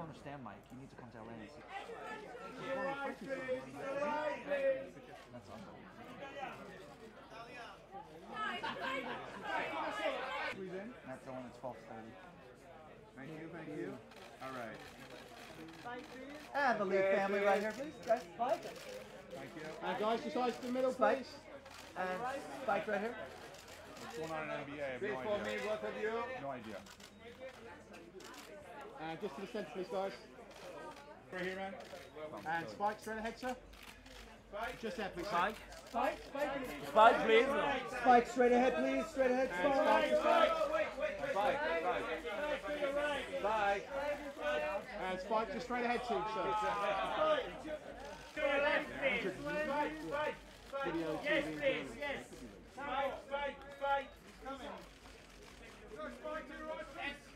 don't understand, Mike. You need to come to LA and see. That's unbelievable. That's the one that's 12:30. Thank you, thank you. All right. And the Lee family right here, please. Guys, Spike. Thank you. Guys, just ice to the middle, Spike. Please. And Spike right here. What's going on in NBA? I have no idea. For me, both of you. No idea. And just to the centre, please, guys. Right here, man. And Spike, straight ahead, sir. Spike. Just there, please. Spike. Spike, Spike, please. Spike, please. Spike, straight ahead, please. Straight ahead, Spike. Spike. Spike. And Spike, just straight ahead, too, sir. Spike. Video, yes, please, yes. Spike, Spike, Spike. He's coming. Spike to the right, please.